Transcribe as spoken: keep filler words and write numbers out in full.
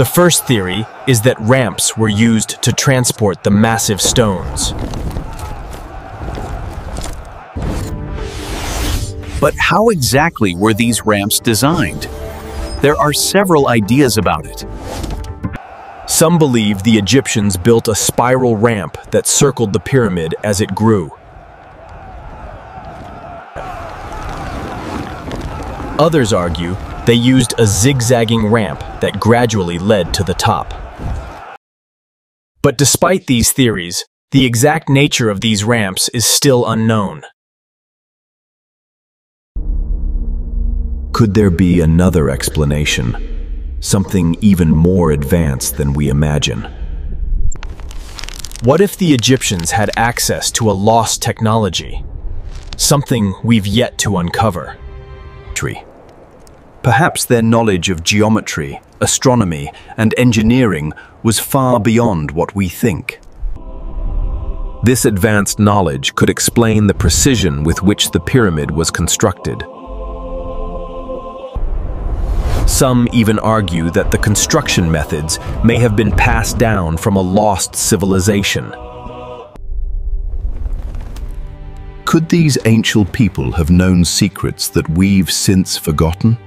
The first theory is that ramps were used to transport the massive stones. But how exactly were these ramps designed? There are several ideas about it. Some believe the Egyptians built a spiral ramp that circled the pyramid as it grew. Others argue they used a zigzagging ramp that gradually led to the top. But despite these theories, the exact nature of these ramps is still unknown. Could there be another explanation? Something even more advanced than we imagine? What if the Egyptians had access to a lost technology? Something we've yet to uncover. Perhaps their knowledge of geometry, astronomy, and engineering was far beyond what we think. This advanced knowledge could explain the precision with which the pyramid was constructed. Some even argue that the construction methods may have been passed down from a lost civilization. Could these ancient people have known secrets that we've since forgotten?